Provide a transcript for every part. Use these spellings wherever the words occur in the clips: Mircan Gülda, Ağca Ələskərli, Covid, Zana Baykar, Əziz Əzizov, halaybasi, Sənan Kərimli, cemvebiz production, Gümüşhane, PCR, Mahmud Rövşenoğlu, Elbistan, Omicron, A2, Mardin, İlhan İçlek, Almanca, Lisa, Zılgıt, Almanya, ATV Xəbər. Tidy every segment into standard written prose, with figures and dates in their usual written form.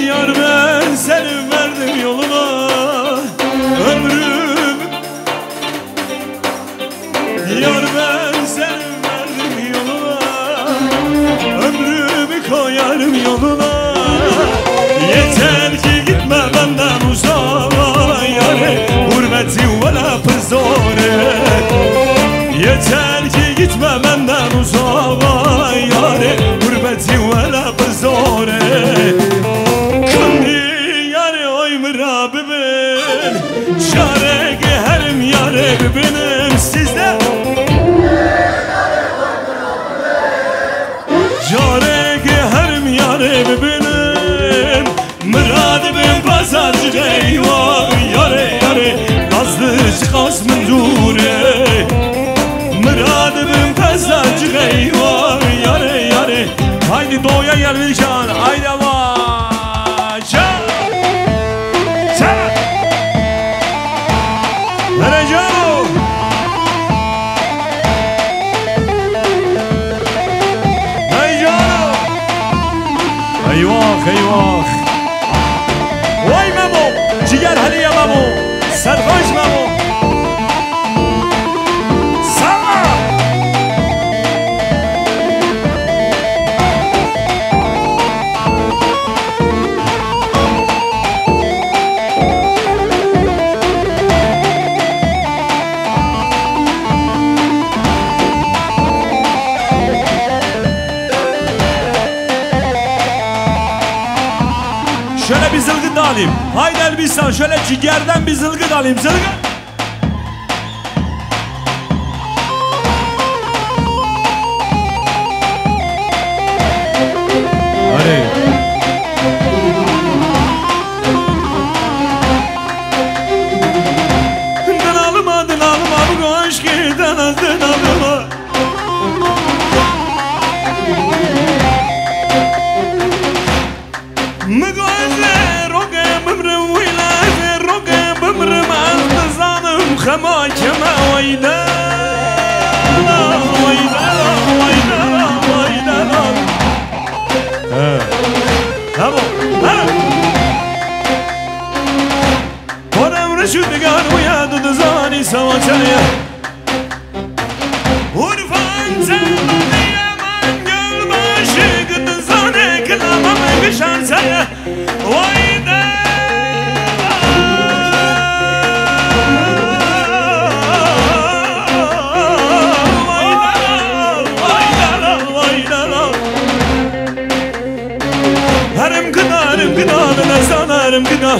Yar ben seni verdim yoluna ömrüm. Yar ben seni verdim yoluna ömrümü koyarım yoluna. Yeter ki gitme benden uzağa yare, hürmeti vela pırzore. Yeter ki gitme benden uzağa yare, hürmeti vela pırzore. Şare geherim yare benim sizde. Şare geherim yare benim. Mıradı ben pazarcı eyvah yare yare. Nazlı çıkas mı dure. Mıradı ben pazarcı eyvah yare yare. Haydi doğuya gel Bilcan haydi ama. خیوخ وای مامو جیگر هلیه مامو سرخوش مامو سما Şöyle bir zılgıt da alayım. Haydi Elbistan şöyle ciğerden bir zılgıt alayım. Zılgıt. Hadi. Den alma den alma bu aşkı den azden alma. خما كما ويدا ويدا ويدا ويدا هبو ورم رشد قال ويا دود زاني سوا تانية ورفان زماني من قلب عشق دود زاني كلها ما بيشان سايا ويدا Sanarım günah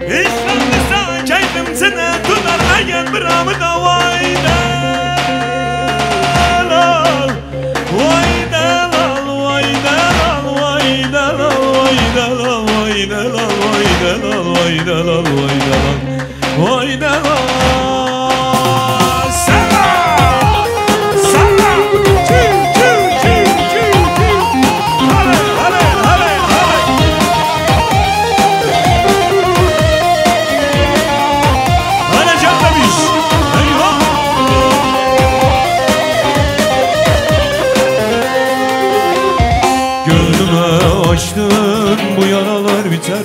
İşlenmesen keyfim seni tutar Eğer biramı da vay delal Vay delal, vay delal, vay delal Vay delal, vay delal, vay delal, vay delal, vay delal Vay delal Açtım bu yaralar biter mi?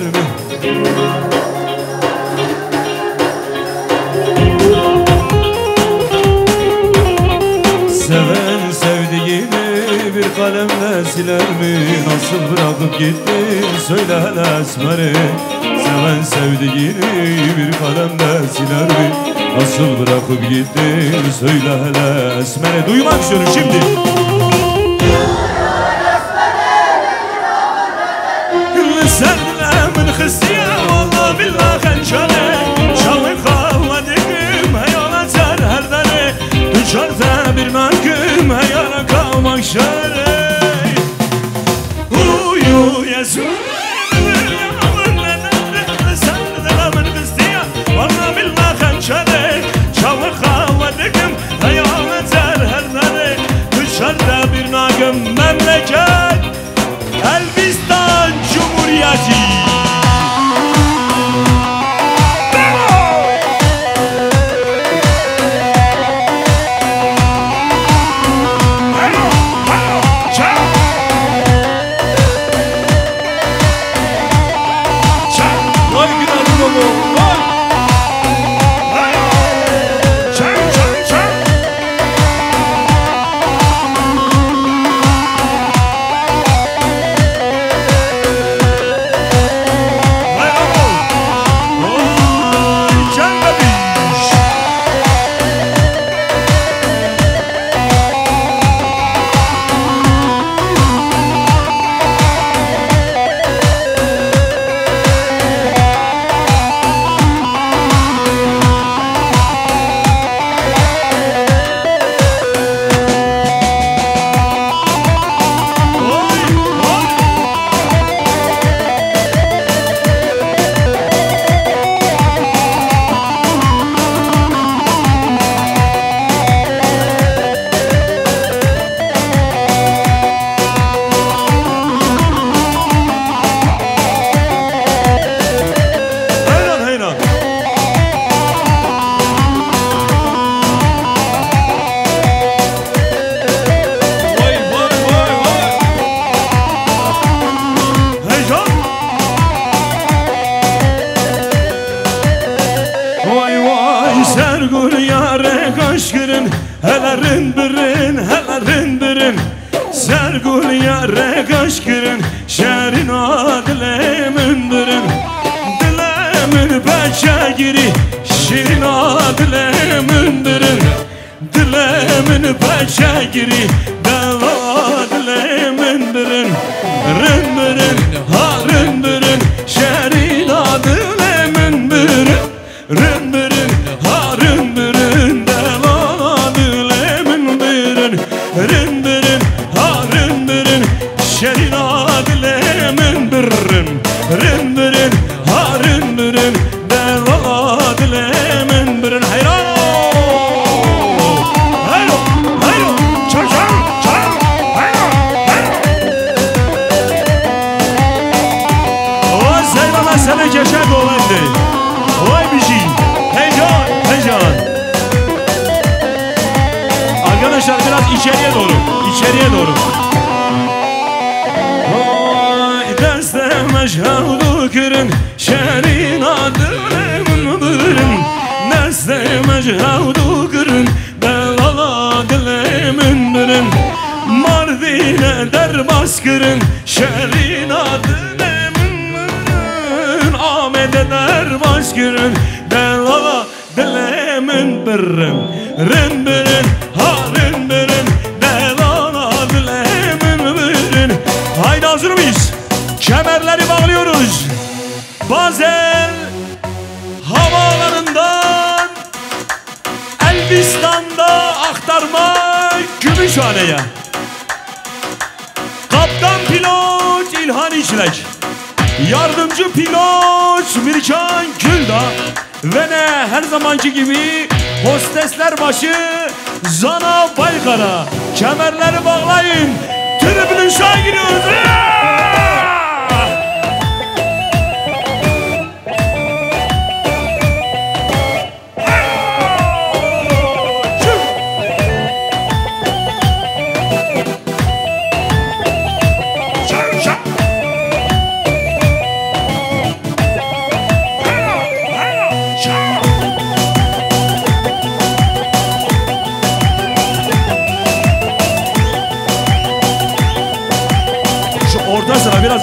Seven sevdiğini bir kalemle siler mi? Nasıl bırakıp gittin söyle hele esmeri. Seven sevdiğini bir kalemle siler mi? Nasıl bırakıp gittin söyle hele esmeri. Duymak istiyorum şimdi. سلام من خسيا والله بالله خنشانه شامل خوادكم هيا نسر هردانه دشارته bir mankım heyana kalmak şare Uyu Yesu Selam من خسيا والله بالله خنشانه شامل خوادكم heyا نسر herdane dışarıda bir nagım memleket Elbistan Cumhuriyeti şerin o dilemin dürüm Dilemin başa giri Şirin o dilemin dürüm Dilemin başa giri Deva o dilemin dürüm Ründürüm, ha ründürüm Şerin o dilemin dürüm Ründürüm, ha ründürüm Deva o dilemin dürüm Ründürüm, ha ründürüm Şerin o dilemin dürüm Ründürüm, ha ründürüm Deva o dilemin dürüm Hayran İçeriye doğru, içeriye doğru. Vay desteme şavdu kürün, şerin adımın bürün. Desteme şavdu kürün, belala dilemin bürün. Mardin'e derbas kürün, şerin adımın bürün. Ahmet'e derbas kürün, belala dilemin bürün. Rın bürün, ha rın bürün. Hazır mıyız? Kemerleri bağlıyoruz. Bazel havaalanından Elbistan'da aktarma Gümüşhane'ye. Kaptan pilot İlhan İçlek, yardımcı pilot Mircan Gülda ve ne her zamanki gibi hostesler başı Zana Baykar'a. Kemerleri bağlayın. Tribünün şahı giriyoruz. Biraz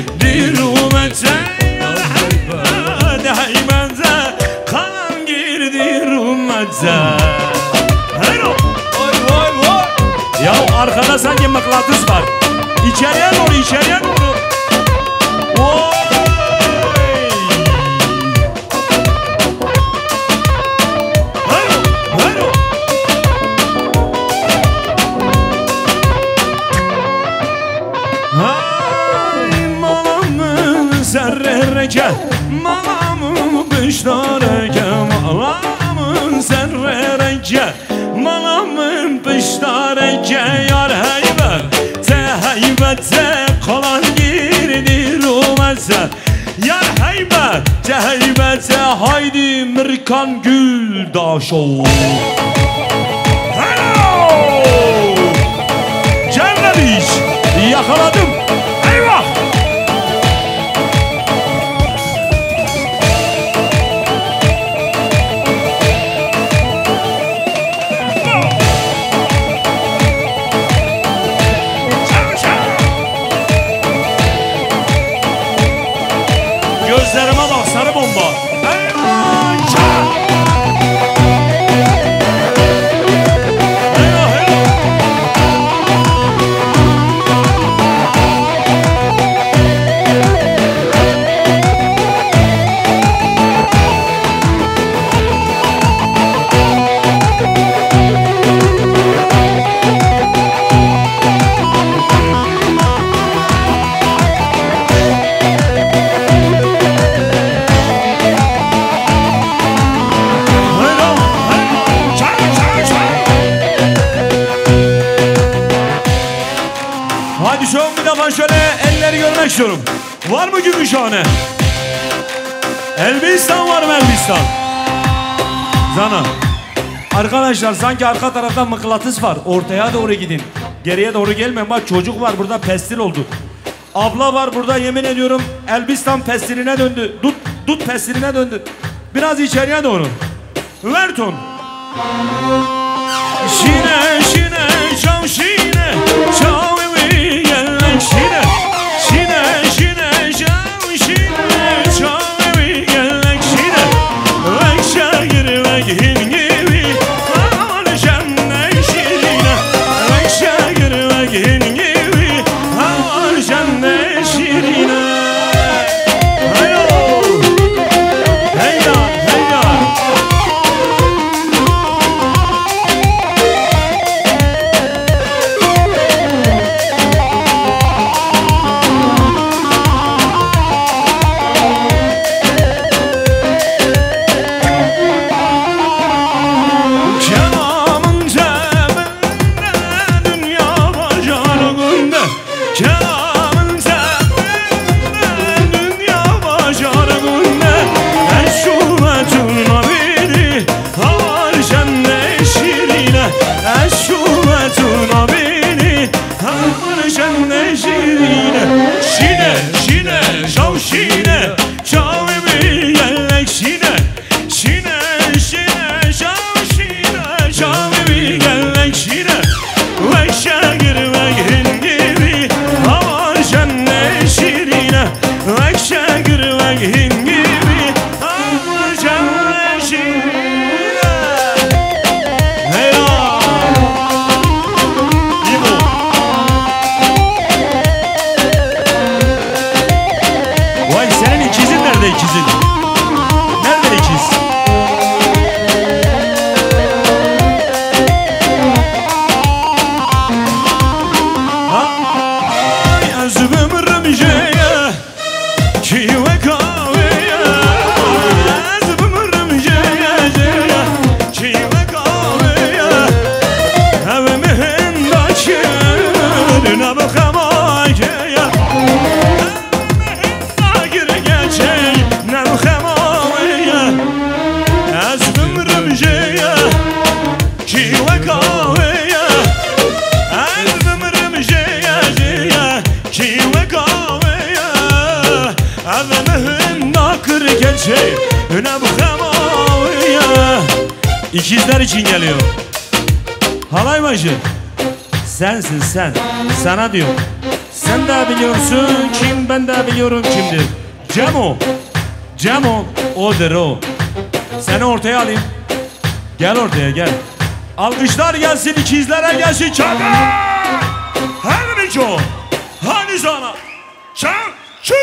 Rummaca. Ya arkada sanki mıknatıs var. İçeriye doğru, içeriye doğru. سر رجع ملامو بشتارجم ملامو سر رجع ملامو بشتارجع یار هیبت قلان گیردی رو مزه یار هیبت هایدی مرکان گل داشو Canlabiş yakaladım eyvah gözlerime bak sarı bomba eyvah Var mı Gümüşhane? Elbistan var mı Elbistan? Zana. Arkadaşlar sanki arka taraftan mıknatıs var. Ortaya doğru gidin. Geriye doğru gelmeyin. Bak çocuk var burada pestil oldu. Abla var burada yemin ediyorum Elbistan pestiline döndü. Dut pestiline döndü. Biraz içeriye doğru. Verton. Şine şine şam şine şam evi gelen şine. İkizler için geliyor. Halay başı. Sensin sen. Sana diyor. Sen de biliyorsun kim ben de biliyorum kimdir. Cemo. Cemo odur o. Seni ortaya alayım. Gel ortaya gel. Alkışlar gelsin ikizlere gelsin. Çakal. Hani Nico. Hani sana. Çakçı.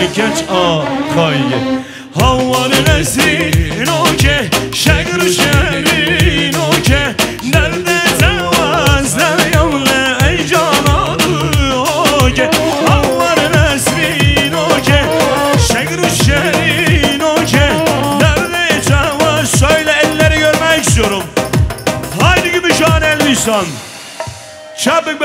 gün geç akayı Havvar nesin oke şehir şehrin oke Derde tevazler yavle ey canadı oke Havvar nesin oke şehir şehrin oke Derde tevaz söyle elleri görmek istiyorum Haydi Gümüşhane Elbistan Çabuk be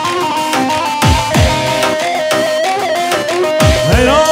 Heyran!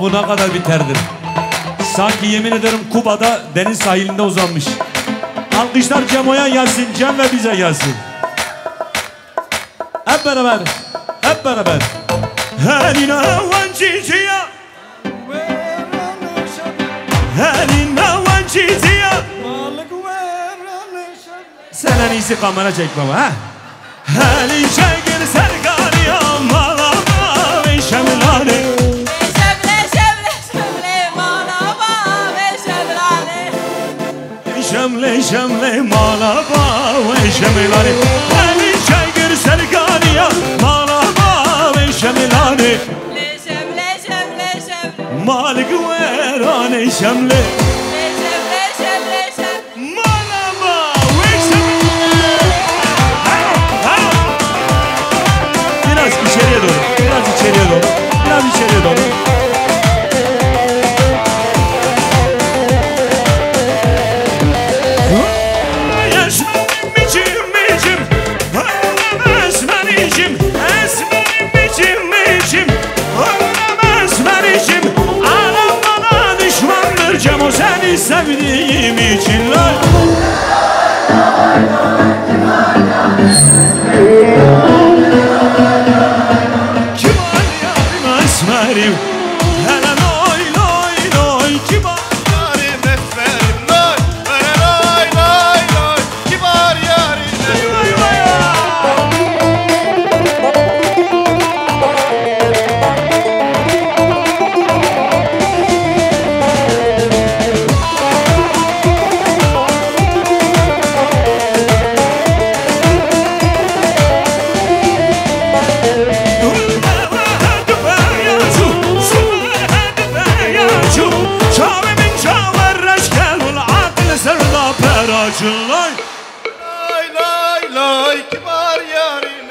Bu ne kadar biterdir. Sanki yemin ederim Kuba'da deniz sahilinde uzanmış. Alkışlar Cemo'ya gelsin, Cem ve bize gelsin. Hep beraber, hep beraber. Her inavan çiziya. Her inavan çiziya. Sen en iyisi kamera çek baba ha. Her çekil sergani amala ve şemlani. Şemle şemle malaba ve şemilani Elin çaygır serganiya malaba ve şemilani Le şemle şemle şemle Malik verane şemle Le şemle şemle şemle Malaba ve şemilani Biraz içeriye doğru, biraz içeriye doğru, biraz içeriye doğru Cemo seni sevdiğim için lan Kibar yarim esmerim Hele noy noy noy Kibar yarim esmerim noy Hele noy noy noy Kibar yarim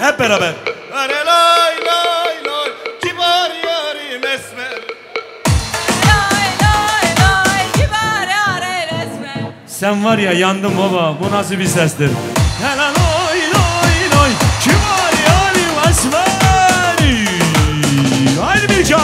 Hep beraber. Lay lay lay kibar yarim esmer. Lay lay lay kibar yarim esmer. Sen var ya yandım baba, bu nasıl bir sestir? Helal oy oy oy, kim var yani vasfani? Haydi bir can!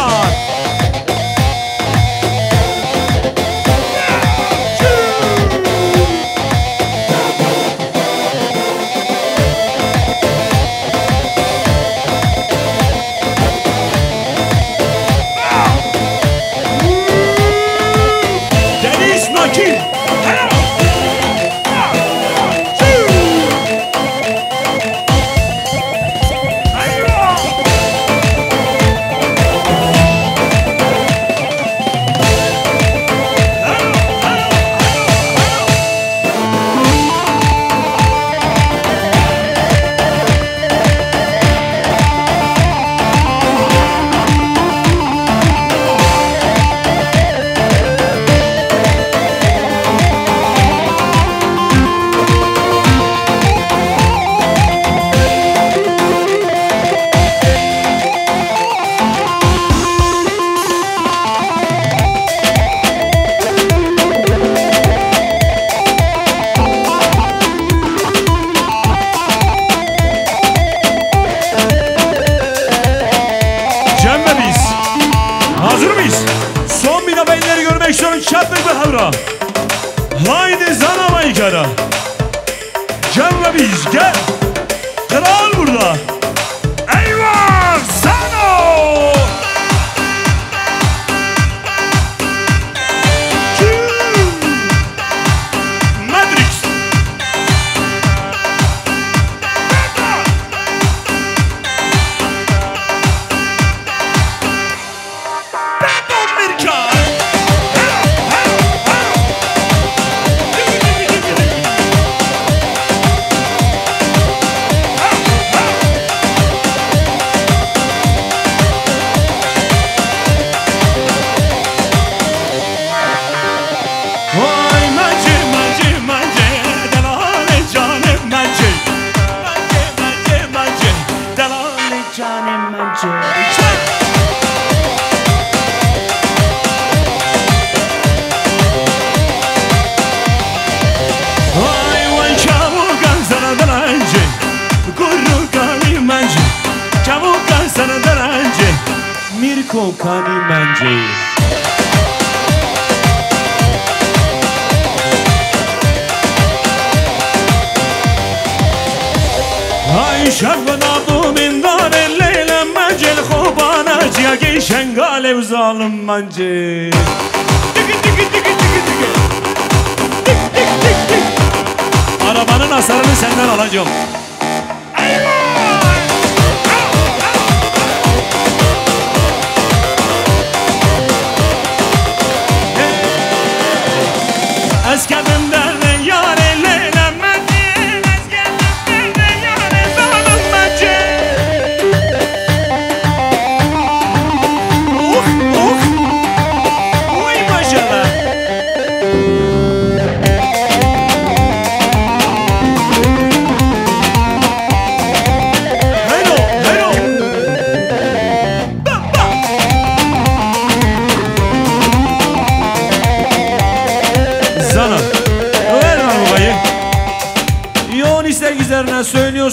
Arabanın hasarını senden alacağım.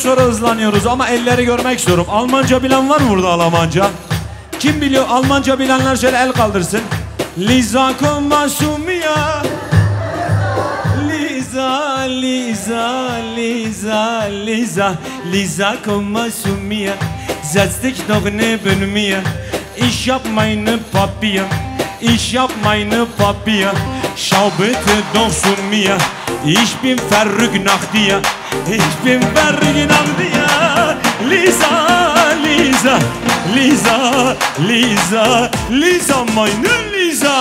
Sonra hızlanıyoruz ama elleri görmek istiyorum. Almanca bilen var mı burada Almanca? Kim biliyor? Almanca bilenler şöyle el kaldırsın. Lisa komma sumia. Lisa, Lisa, Lisa, Lisa. Lisa komma sumia. Setz dich doch neben mir. Ich hab meine Papier. Ich hab meine Papier. Schau bitte doch zu mir. Ich bin verrückt nach dir. Ich bin verrückt nach dir. Lisa, Lisa, Lisa, Lisa, Lisa, meine Lisa.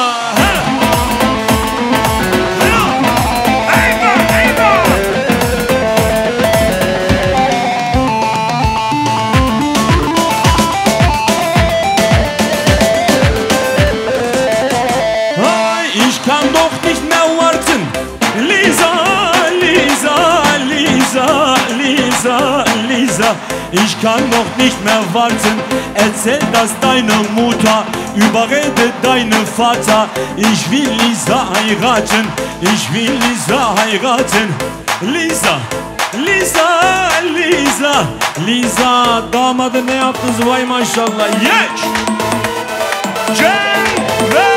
Ich kann noch nicht mehr warten. Erzähl das deiner Mutter. Überrede deinen Vater. Ich will Lisa heiraten. Ich will Lisa heiraten. Lisa, Lisa, Lisa, Lisa. Damadını yaptınız vay maşallah. Yes. J.R.D.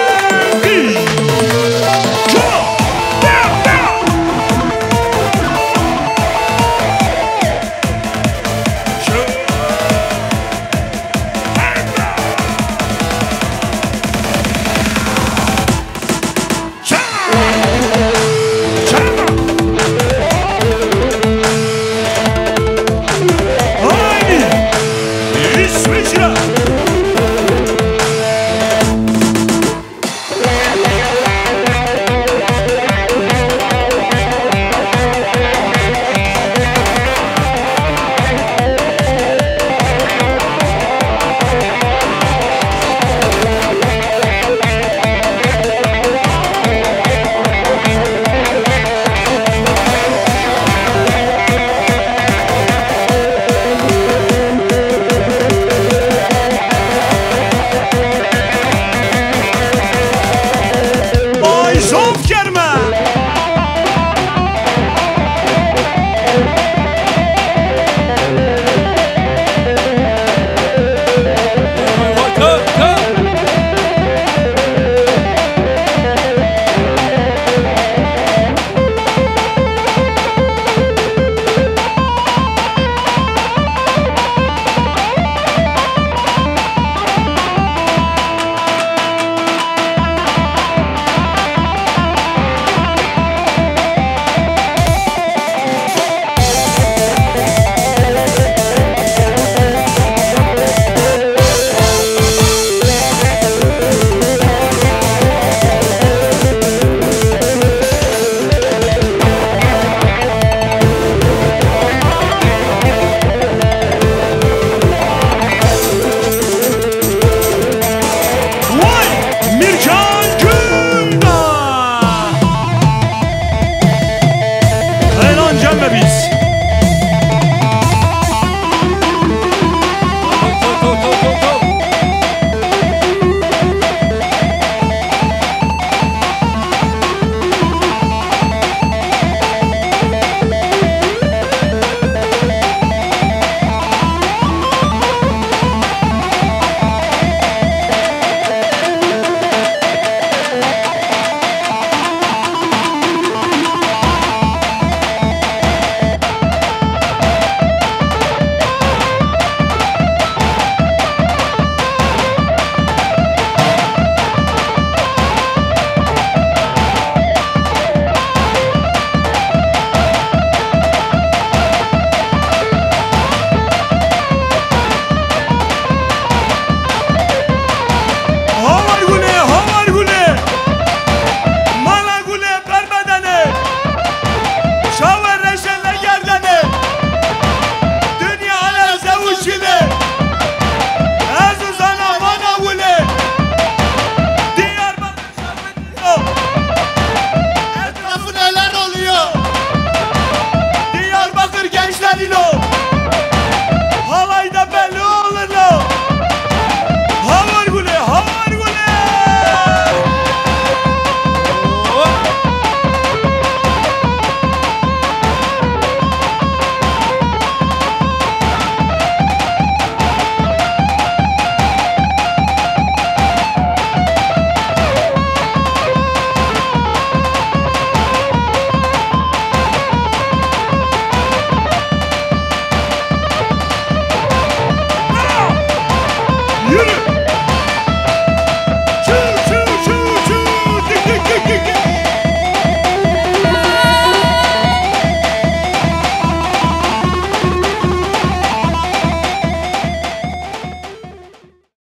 Cembe biz.